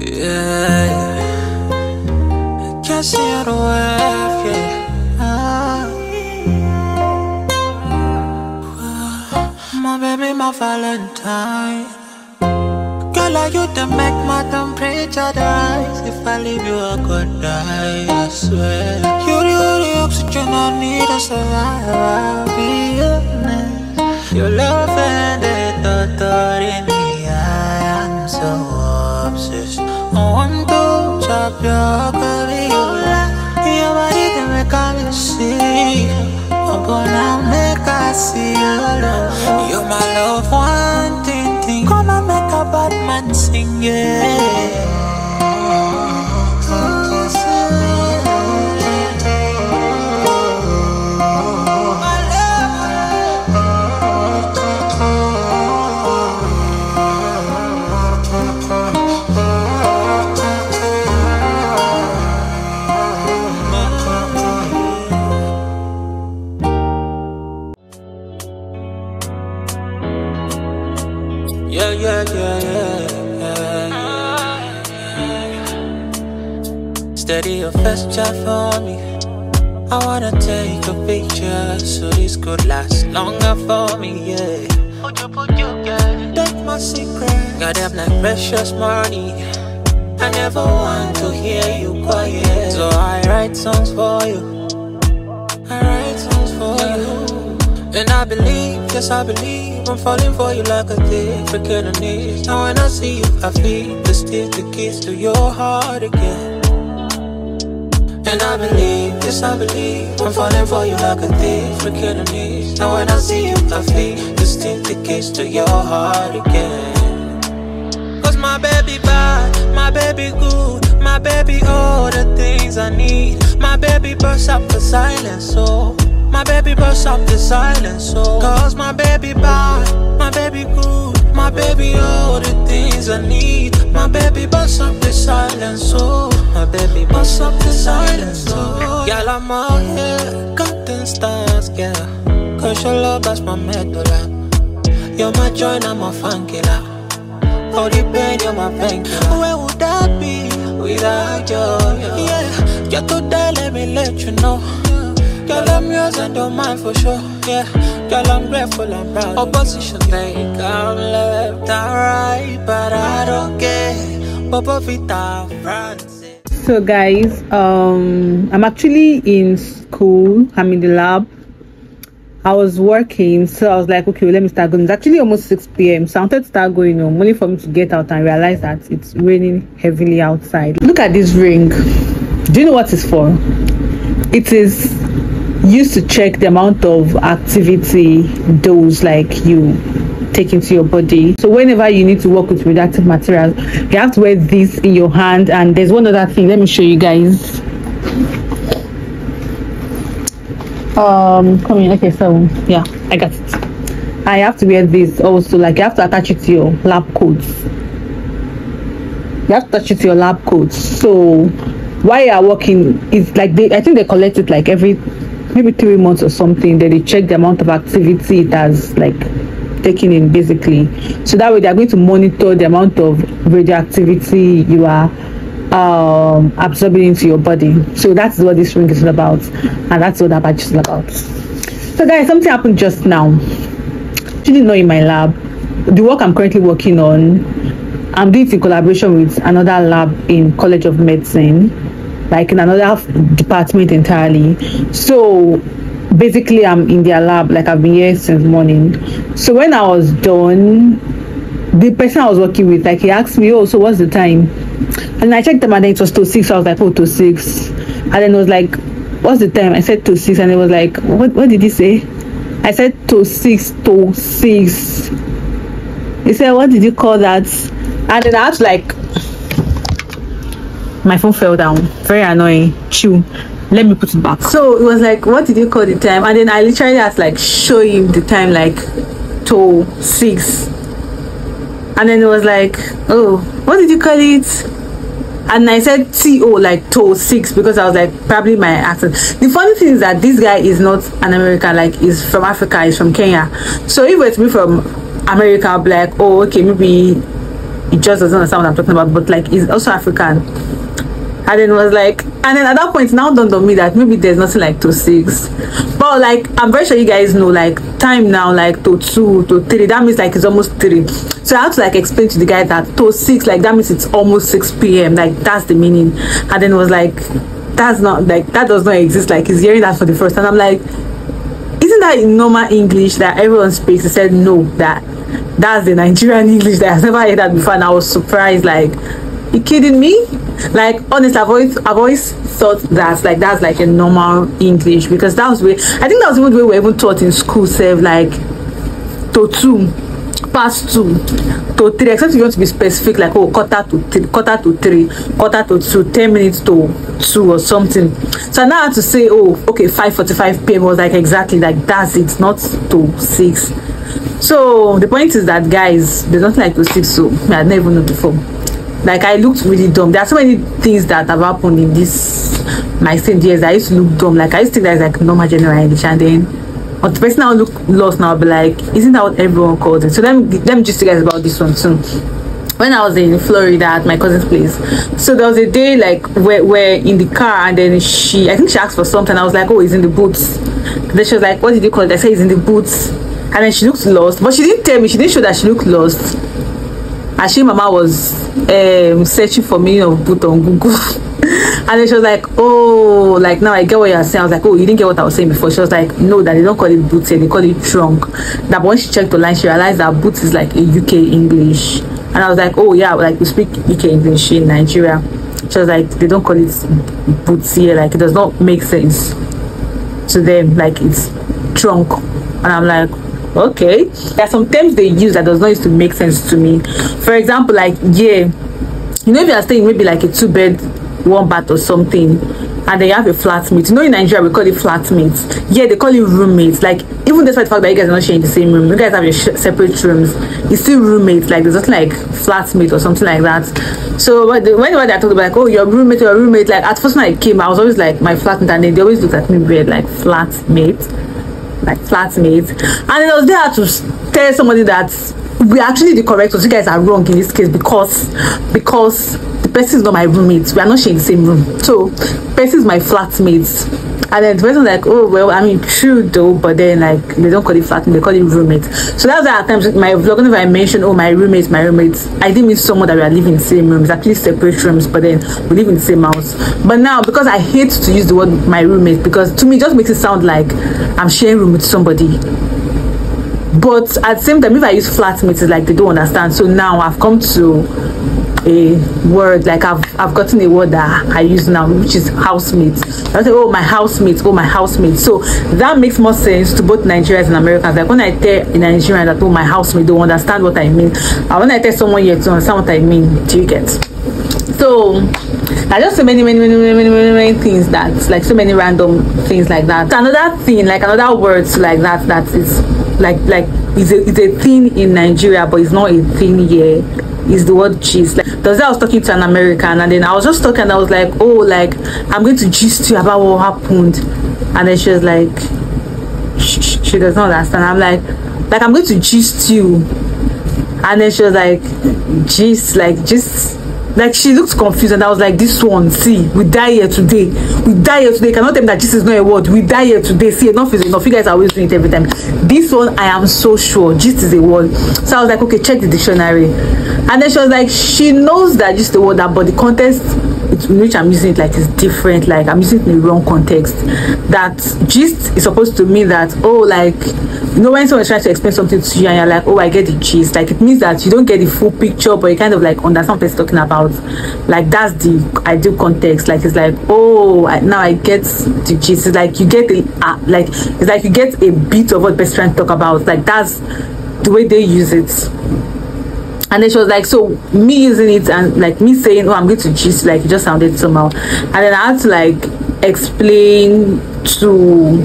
Yeah, I can't see how to wave, yeah. My baby, my valentine. Girl, like you to make my temperature rise. If I leave you, I could die, I swear. You're the oxygen I need to survive, I'll be honest. Your love and the thought in me, I am so obsessed. I want to chop your careola. Your body to make me see. I'm gonna make I see your love. You're my love, one thing. Come and make a bad man sing, yeah. Steady your first shot for me. I wanna take a picture so this could last longer for me, yeah. Take my secret, got them like precious money. I never want to hear you quiet, so I write songs for you. I write songs for you. And I believe, yes I believe, I'm falling for you like a thief, freaking a niche. Now when I see you, I feel the stick, the kiss to your heart again. And I believe, yes I believe, I'm falling for you like a thief, freaking a niche. Now when I see you, I feel the stick, the kiss to your heart again. Cause my baby bad, my baby good, my baby all the things I need. My baby bursts up the silence, oh. My baby bursts up the silence, oh. Cause my baby bad, my baby good, my baby all the things I need. My baby bursts up the silence, oh. My baby bust up the silence, oh. Girl, I'm out here, cutting stars, girl. Cause your love, that's my medulla. You're my joy, I'm my fan killer. For the pain, you're my pain killer. Where would I be without you? Yeah, you're today, let me let you know. Girl, I'm yours, I don't mind for sure, yeah. Girl, I'm grateful, I'm proud. Opposition think I'm left, I'm right, but I don't care. Papa Vita, France. So guys, I'm actually in school. I'm in the lab. I was working, so I was like, okay, well, let me start going. It's actually almost 6 p.m. so I wanted to start going home, only for me to get out and realize that it's raining heavily outside. Look at this ring. Do you know what it's for? It is used to check the amount of activity dose like you take into your body. So whenever you need to work with reductive materials, you have to wear this in your hand. And there's one other thing, let me show you guys. Come in. Okay, so yeah, I got it. I have to wear this also, like you have to attach it to your lab coats. You have to attach it to your lab coats. So while you are working, it's like they, I think they collect it like every maybe 3 months or something. Then they check the amount of activity it has like taking in, basically. So that way they are going to monitor the amount of radioactivity you are absorbing into your body. So that's what this ring is all about, and that's what that badge is all about. So guys, something happened just now. You didn't know, in my lab, the work I'm currently working on, I'm doing it in collaboration with another lab in College of Medicine, like in another department entirely. So basically I'm in their lab, like I've been here since morning. So when I was done, the person I was working with, like, he asked me, oh, so what's the time? And I checked them and then it was 2:06. I was like, oh, 2:06. And then it was like, what's the time? I said 2:06. And it was like, what did he say? I said 2:06. He said, what did you call that? And then I was like, my phone fell down, very annoying. Chew, let me put it back. So it was like, what did you call the time? And then I literally had to like show him the time, like 2:06. And then it was like, oh, what did you call it? And I said to, like 2:06, because I was like, probably my accent. The funny thing is that this guy is not an American, like he's from Africa, he's from Kenya. So if it was me from America, I'd be like, oh, okay, maybe it just doesn't understand what I'm talking about, but like he's also African. And then was like, and then at that point now dawned on me that maybe there's nothing like 2-6, but like I'm very sure you guys know like time now, like to 2 to 3, that means like it's almost 3. So I had to like explain to the guy that to 6, like that means it's almost 6 p.m. like that's the meaning. And then it was like, that's not like, that does not exist, like he's hearing that for the first time. I'm like, isn't that in normal English that everyone speaks? He said no, that's the Nigerian English that I've never heard that before. And I was surprised, like, you kidding me? Like honestly, I've always thought that's like a normal English, because that was way, I think that was even the way we were even taught in school, say like to 2, past 2, to 3, except you want to be specific, like oh, quarter to 3, quarter to 2, 10 minutes to 2 or something. So now I had to say, oh okay, 5:45 p.m. was like exactly like that's it, not to 6. So the point is that guys, there's nothing like to 6, so I never knew before. Like I looked really dumb. There are so many things that have happened in this my same years that I used to look dumb. Like I used to think that it's like normal general English, and then but the person now look lost now, I'll be like, isn't that what everyone calls it? So let me just tell you guys about this one soon. When I was in Florida at my cousin's place, so there was a day like we're in the car, and then she, I think she asked for something. I was like, oh, it's in the boots. Then she was like, what did you call it? I said it's in the boots, and then she looked lost, but she didn't tell me, she didn't show that she looked lost. Actually, Mama was searching for meaning of boot on Google, and then she was like, "Oh, like now I get what you're saying." I was like, "Oh, you didn't get what I was saying before." She was like, "No, that they don't call it boot here, they call it trunk." That when she checked online, she realized that boot is like a UK English, and I was like, "Oh yeah, like we speak UK English in Nigeria." She was like, "They don't call it boots here, like it does not make sense to them, like it's trunk," and I'm like, okay, there are some terms they use that does not used to make sense to me. For example, like yeah, you know, if you are staying maybe like a 2-bed 1-bath or something, and then you have a flatmate, you know, in Nigeria we call it flatmates, yeah, they call it roommates. Like even despite the fact that you guys are not sharing the same room, you guys have your separate rooms, it's still roommates. Like there's just like flatmate or something like that. So whenever they are talking about like, oh, your roommate, like at first when I came, I was always like my flatmate, and then they always looked at me weird, like flatmate, like flatmates. And then I was there to tell somebody that we actually the correct ones, you guys are wrong in this case, because the person is not my roommate, we are not sharing the same room, so person is my flatmates. And then the person was like, oh well, I mean true though, but then like they don't call it flatmate, they call it roommate. So that's why at times in my vlog, if I mention, oh my roommates, I didn't mean someone that we are living in the same room, it's actually separate rooms, but then we live in the same house. But now because I hate to use the word my roommate, because to me it just makes it sound like I'm sharing room with somebody. But at the same time, if I use flatmates, it's like they don't understand. So now I've come to a word, like I've gotten a word that I use now, which is housemates. I say, oh my housemates, oh my housemates. So that makes more sense to both Nigerians and Americans. Like when I tell a Nigerian that, oh my housemate, don't understand what I mean, and when I tell someone here to understand what I mean. Do you get? So I just so many things that, like so many random things like that. Another thing, like another words like that is like it's a thing in Nigeria, but it's not a thing here, is the word gist. Like the other day I was talking to an American, and then I was just talking, and I was like, oh, like I'm going to gist you about what happened, and then she was like, she does not understand. I'm like I'm going to gist you, and then she was like, gist, like gist. Like she looked confused, and I was like, this one, see, we die here today, we die here today. I cannot tell them that this is not a word, we die here today, see, enough is enough, you guys are always doing it every time. This one, I am so sure gist is a word. So I was like, okay, check the dictionary, and then she was like, she knows that gist is a word, but the context in which I'm using it, like, is different, like I'm using it in the wrong context. That gist is supposed to mean that, oh, like, you know, when someone tries to explain something to you and you're like, oh, I get the gist, like it means that you don't get the full picture, but you kind of like understand what it's talking about. Like that's the ideal context. Like it's like, oh, now I get the gist. It's like you get a like it's like you get a bit of what best trying to talk about. Like that's the way they use it. And then she was like, so me using it and like me saying, oh, I'm going to gist, like it just sounded somehow. And then I had to like explain to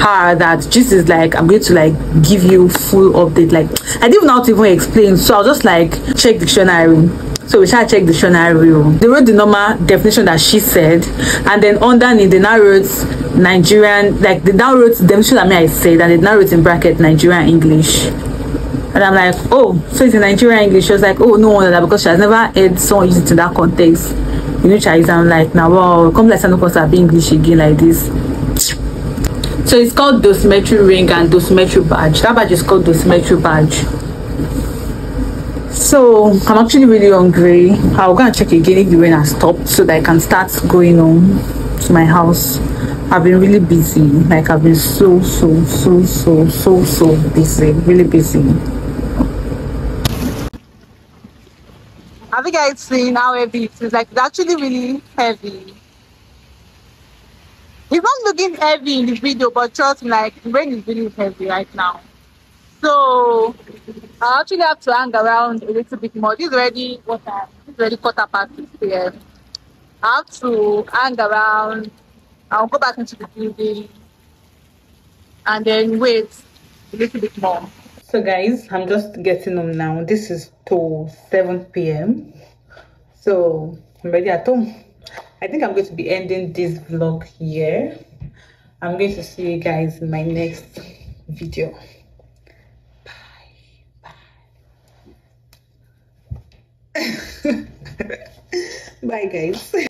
her that gist is like, I'm going to like give you full update. Like I didn't know how to even explain, so I was just like, check the dictionary. So we shall check the dictionary. They wrote the normal definition that she said, and then underneath they now wrote Nigerian, like they now wrote the definition that I said, and they now wrote in bracket Nigerian English. And I'm like, oh, so it's in Nigerian English. She was like, oh, no wonder, because she has never heard someone use it in that context. You know, Chinese. I'm like, now, wow, come let's be English again like this. So it's called dosimetry ring and dosimetry badge. That badge is called dosimetry badge. So I'm actually really hungry. I'll go and check again if the rain has stopped so that I can start going home to my house. I've been really busy. Like, I've been so busy. Really busy. Have you guys seen how heavy it is? Like, it's actually really heavy. It's not looking heavy in the video, but trust me, like, the rain is really heavy right now. So I actually have to hang around a little bit more. This is already what time? This is already 6:15 PM. I have to hang around. I'll go back into the building and then wait a little bit more. So guys, I'm just getting home now. This is till 7 PM. So I'm ready at home. I think I'm going to be ending this vlog here. I'm going to see you guys in my next video. Bye. Bye. Bye guys.